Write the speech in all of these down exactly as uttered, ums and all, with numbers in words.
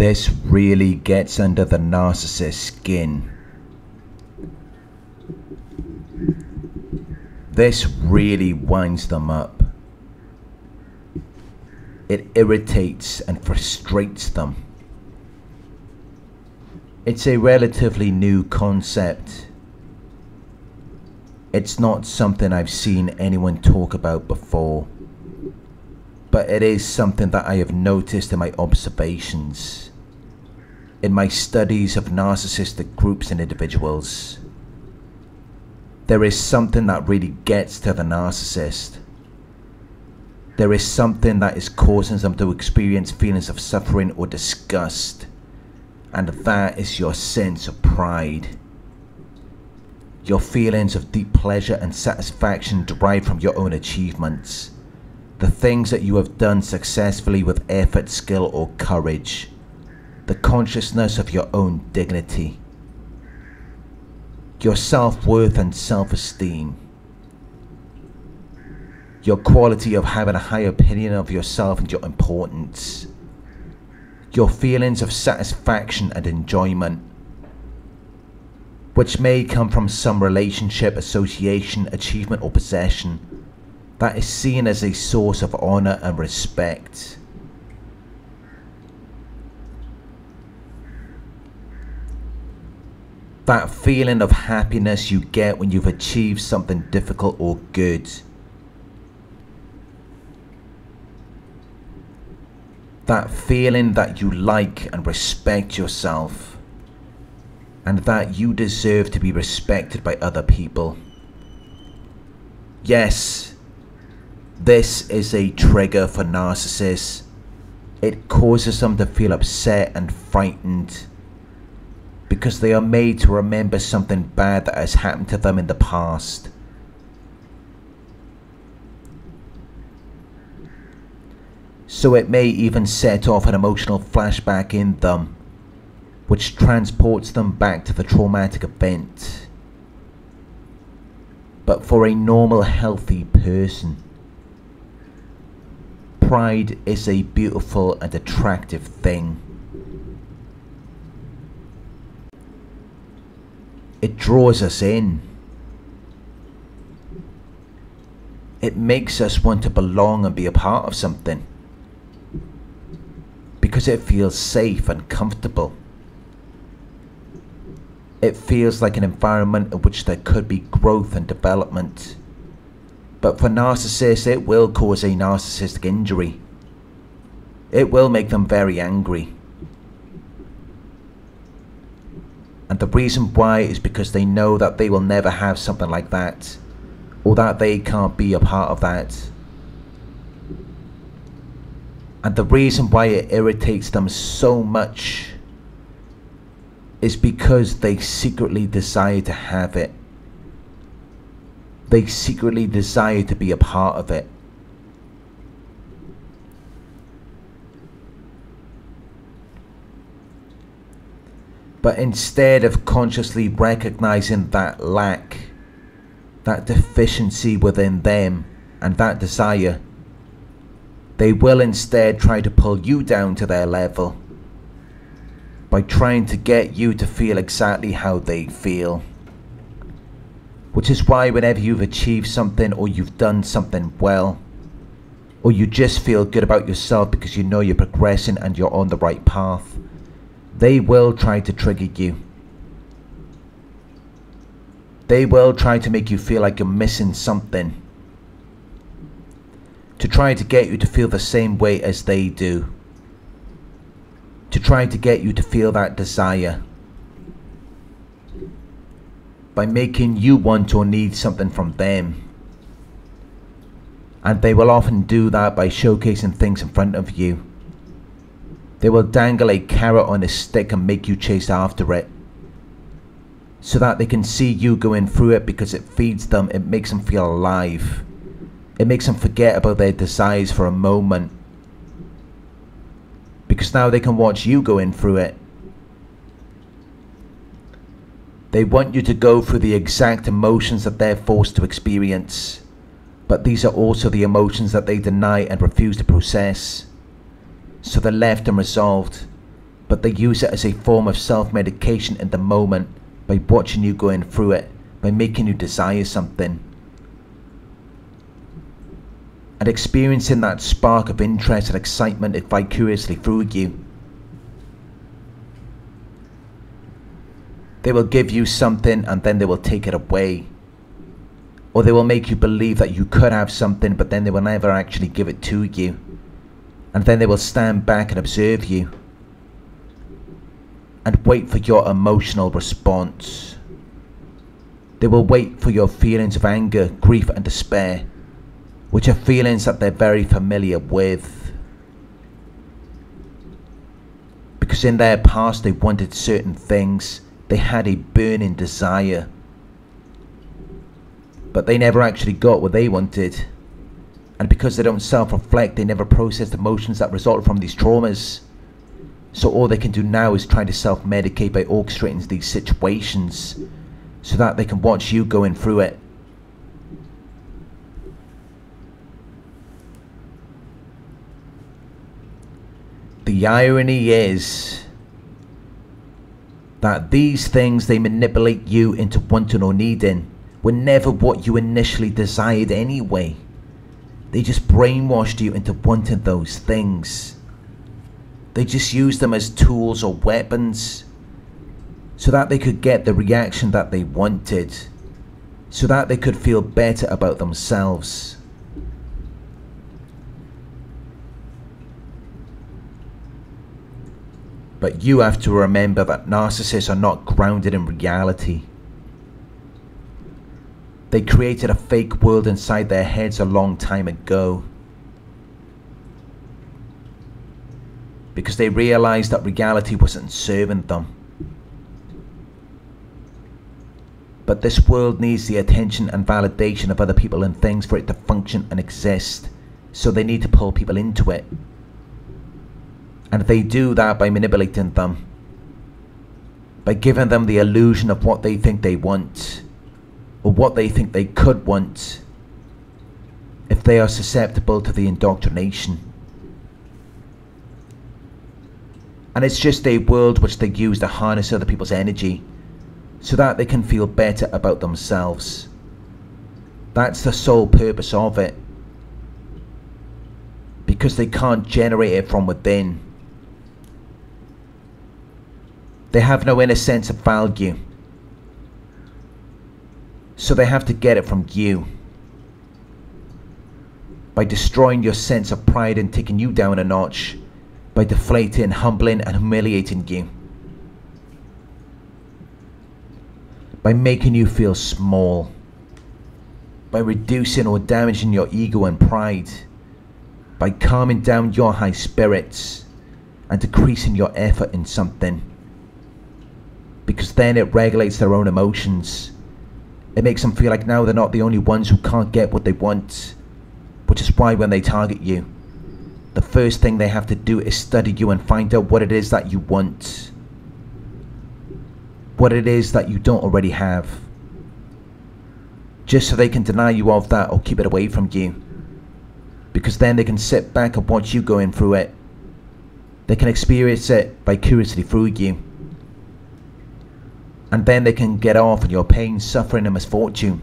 This really gets under the narcissist's skin. This really winds them up. It irritates and frustrates them. It's a relatively new concept. It's not something I've seen anyone talk about before, but it is something that I have noticed in my observations, in my studies of narcissistic groups and individuals. There is something that really gets to the narcissist. There is something that is causing them to experience feelings of suffering or disgust, and that is your sense of pride. Your feelings of deep pleasure and satisfaction derived from your own achievements, the things that you have done successfully with effort, skill, or courage, the consciousness of your own dignity, your self-worth and self-esteem, your quality of having a high opinion of yourself and your importance, your feelings of satisfaction and enjoyment, which may come from some relationship, association, achievement, or possession that is seen as a source of honor and respect. That feeling of happiness you get when you've achieved something difficult or good. That feeling that you like and respect yourself, and that you deserve to be respected by other people. Yes, this is a trigger for narcissists. It causes them to feel upset and frightened because they are made to remember something bad that has happened to them in the past. So it may even set off an emotional flashback in them, which transports them back to the traumatic event. But for a normal, healthy person, pride is a beautiful and attractive thing. It draws us in. It makes us want to belong and be a part of something, because it feels safe and comfortable. It feels like an environment in which there could be growth and development. But for narcissists, it will cause a narcissistic injury. It will make them very angry. And the reason why is because they know that they will never have something like that, or that they can't be a part of that. And the reason why it irritates them so much is because they secretly desire to have it. They secretly desire to be a part of it. But instead of consciously recognizing that lack, that deficiency within them, and that desire, they will instead try to pull you down to their level by trying to get you to feel exactly how they feel. Which is why whenever you've achieved something, or you've done something well, or you just feel good about yourself because you know you're progressing and you're on the right path, they will try to trigger you. They will try to make you feel like you're missing something, to try to get you to feel the same way as they do, to try to get you to feel that desire, by making you want or need something from them. And they will often do that by showcasing things in front of you. They will dangle a carrot on a stick and make you chase after it, so that they can see you going through it, because it feeds them, it makes them feel alive. It makes them forget about their desires for a moment, because now they can watch you going through it. They want you to go through the exact emotions that they're forced to experience, but these are also the emotions that they deny and refuse to process, so they're left unresolved, but they use it as a form of self-medication in the moment by watching you going through it, by making you desire something. And experiencing that spark of interest and excitement vicariously through you. They will give you something and then they will take it away. Or they will make you believe that you could have something, but then they will never actually give it to you. And then they will stand back and observe you. And wait for your emotional response. They will wait for your feelings of anger, grief and despair, which are feelings that they're very familiar with. Because in their past they wanted certain things, they had a burning desire, but they never actually got what they wanted. And because they don't self-reflect, they never process the emotions that result from these traumas. So all they can do now is try to self-medicate by orchestrating these situations so that they can watch you going through it. The irony is that these things, they manipulate you into wanting or needing, were never what you initially desired anyway. They just brainwashed you into wanting those things. They just used them as tools or weapons so that they could get the reaction that they wanted, so that they could feel better about themselves. But you have to remember that narcissists are not grounded in reality. They created a fake world inside their heads a long time ago. Because they realized that reality wasn't serving them. But this world needs the attention and validation of other people and things for it to function and exist. So they need to pull people into it. And they do that by manipulating them, by giving them the illusion of what they think they want, or what they think they could want, if they are susceptible to the indoctrination. And it's just a world which they use to harness other people's energy, so that they can feel better about themselves. That's the sole purpose of it, because they can't generate it from within. They have no inner sense of value. So they have to get it from you. By destroying your sense of pride and taking you down a notch. By deflating, humbling and humiliating you. By making you feel small. By reducing or damaging your ego and pride. By calming down your high spirits. And decreasing your effort in something. Because then it regulates their own emotions. It makes them feel like now they're not the only ones who can't get what they want. Which is why when they target you, the first thing they have to do is study you and find out what it is that you want. What it is that you don't already have. Just so they can deny you of that or keep it away from you. Because then they can sit back and watch you going through it. They can experience it vicariously through you. And then they can get off on your pain, suffering and misfortune.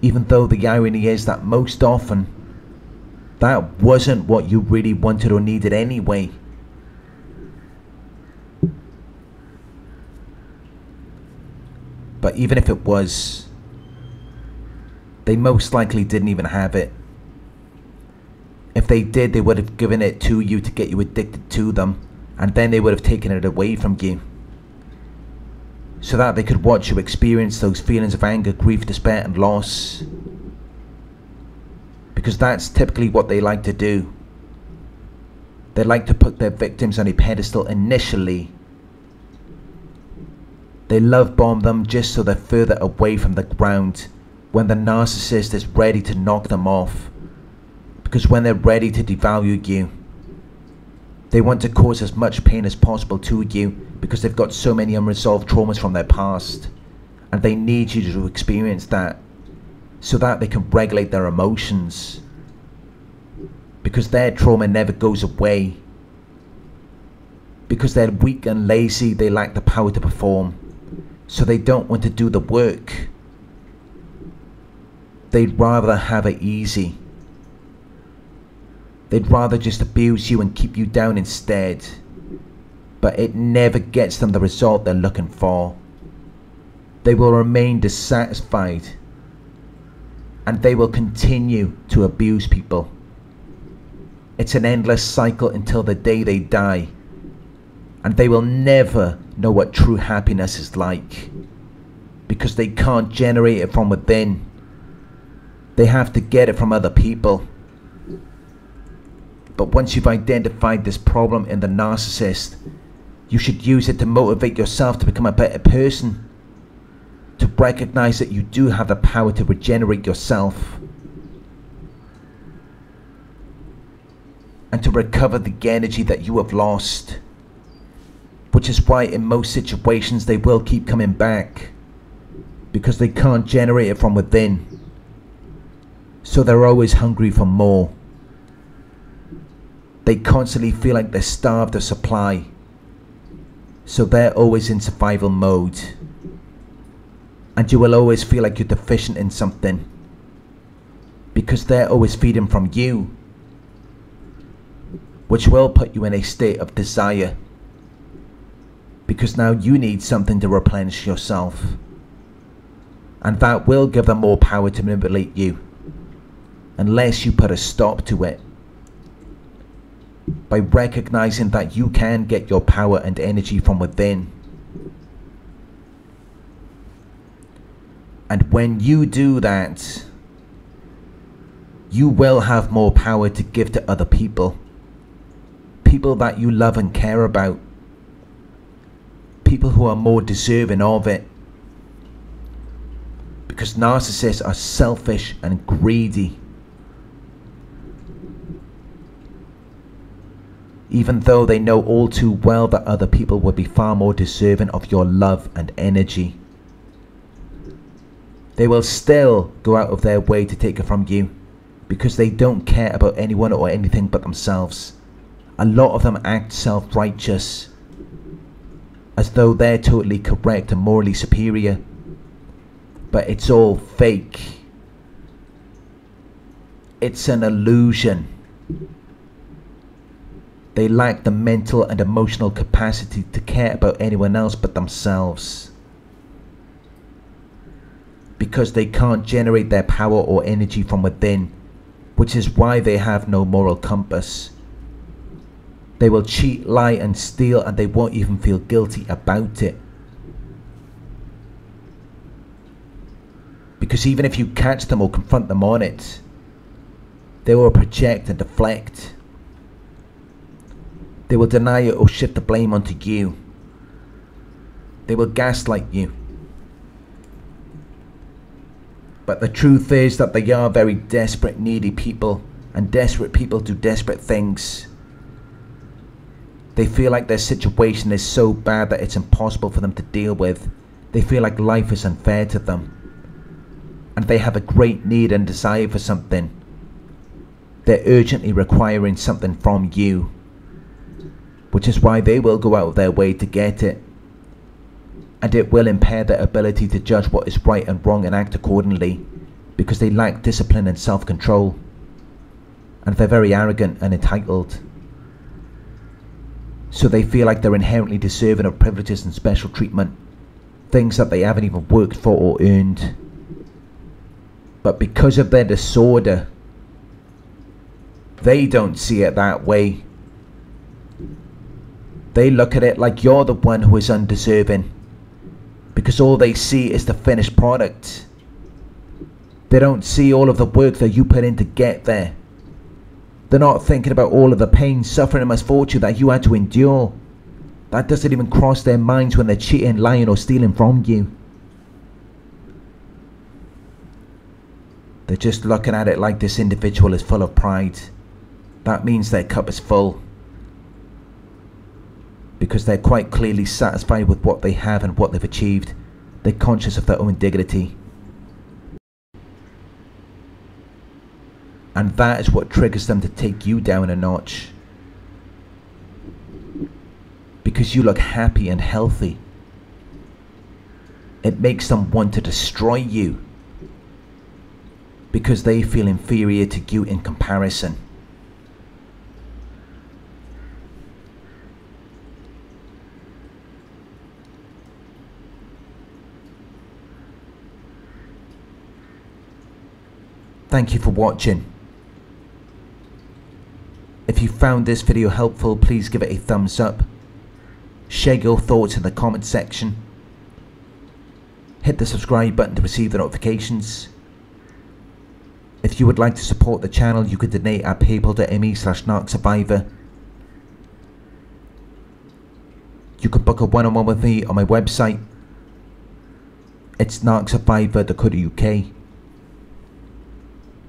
Even though the irony is that most often, that wasn't what you really wanted or needed anyway. But even if it was, they most likely didn't even have it. If they did, they would have given it to you to get you addicted to them. And then they would have taken it away from you. So that they could watch you experience those feelings of anger, grief, despair and loss. Because that's typically what they like to do. They like to put their victims on a pedestal initially. They love bomb them just so they're further away from the ground when the narcissist is ready to knock them off. Because when they're ready to devalue you, they want to cause as much pain as possible to you because they've got so many unresolved traumas from their past. And they need you to experience that so that they can regulate their emotions. Because their trauma never goes away. because they're weak and lazy, they lack the power to perform. So they don't want to do the work. They'd rather have it easy. They'd rather just abuse you and keep you down instead. But it never gets them the result they're looking for. They will remain dissatisfied. And they will continue to abuse people. It's an endless cycle until the day they die. And they will never know what true happiness is like, because they can't generate it from within. They have to get it from other people. But once you've identified this problem in the narcissist, you should use it to motivate yourself to become a better person, to recognize that you do have the power to regenerate yourself, and to recover the energy that you have lost. Which is why in most situations they will keep coming back, because they can't generate it from within. So they're always hungry for more. They constantly feel like they're starved of supply. So they're always in survival mode. And you will always feel like you're deficient in something, because they're always feeding from you, which will put you in a state of desire, because now you need something to replenish yourself, and that will give them more power to manipulate you, unless you put a stop to it, by recognizing that you can get your power and energy from within. And when you do that, you will have more power to give to other people. People that you love and care about. People who are more deserving of it. Because narcissists are selfish and greedy. Even though they know all too well that other people would be far more deserving of your love and energy, they will still go out of their way to take it from you, because they don't care about anyone or anything but themselves. A lot of them act self-righteous, as though they're totally correct and morally superior. But it's all fake. It's an illusion. They lack the mental and emotional capacity to care about anyone else but themselves, because they can't generate their power or energy from within, which is why they have no moral compass. They will cheat, lie, and steal, and they won't even feel guilty about it. Because even if you catch them or confront them on it, they will project and deflect. They will deny it or shift the blame onto you. They will gaslight you. But the truth is that they are very desperate, needy people, and desperate people do desperate things. They feel like their situation is so bad that it's impossible for them to deal with. They feel like life is unfair to them. And they have a great need and desire for something. They're urgently requiring something from you, which is why they will go out of their way to get it. And it will impair their ability to judge what is right and wrong and act accordingly, because they lack discipline and self-control. And they're very arrogant and entitled. So they feel like they're inherently deserving of privileges and special treatment, things that they haven't even worked for or earned. But because of their disorder, they don't see it that way. They look at it like you're the one who is undeserving, because all they see is the finished product. They don't see all of the work that you put in to get there. They're not thinking about all of the pain, suffering and misfortune that you had to endure. That doesn't even cross their minds when they're cheating, lying or stealing from you. They're just looking at it like this individual is full of pride. That means their cup is full, because they're quite clearly satisfied with what they have and what they've achieved. They're conscious of their own dignity. And that is what triggers them to take you down a notch. because you look happy and healthy. It makes them want to destroy you because they feel inferior to you in comparison. Thank you for watching. If you found this video helpful, please give it a thumbs up. Share your thoughts in the comment section. Hit the subscribe button to receive the notifications. If you would like to support the channel, you could donate at paypal dot me slash narc survivor. You could book a one-on-one with me on my website. It's narc survivor dot co dot U K.